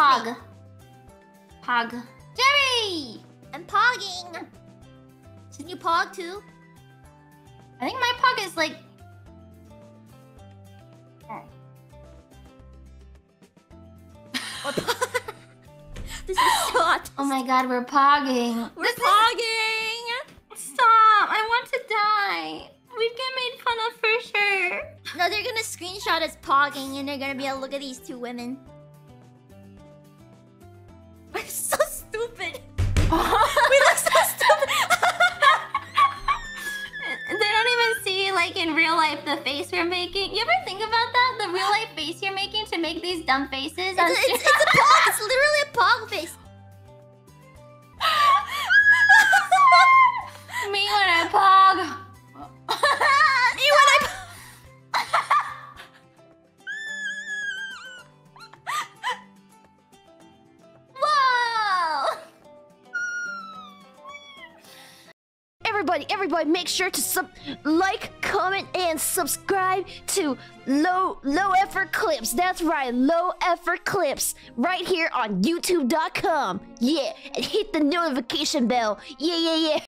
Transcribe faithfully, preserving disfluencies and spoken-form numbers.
Pog. Me. Pog. Jerry! I'm pogging. Can you pog too? I think my pog is like... Oh. This is so autistic. Oh my god, we're pogging. We're this pogging! Is... Stop! I want to die. We'd get made fun of for sure. No, they're gonna screenshot us pogging and they're gonna be a look at these two women. I'm so stupid. We look so stupid. They don't even see, like, in real life the face we're making. You ever think about that? The real life face you're making to make these dumb faces? It's, a, it's, it's a pog. It's literally a pog face. Me when I pog. Me when I pog. Everybody, everybody, make sure to sub, like, comment, and subscribe to Low Low Effort Clips. That's right, Low Effort Clips, right here on YouTube dot com. Yeah, and hit the notification bell. Yeah, yeah, yeah.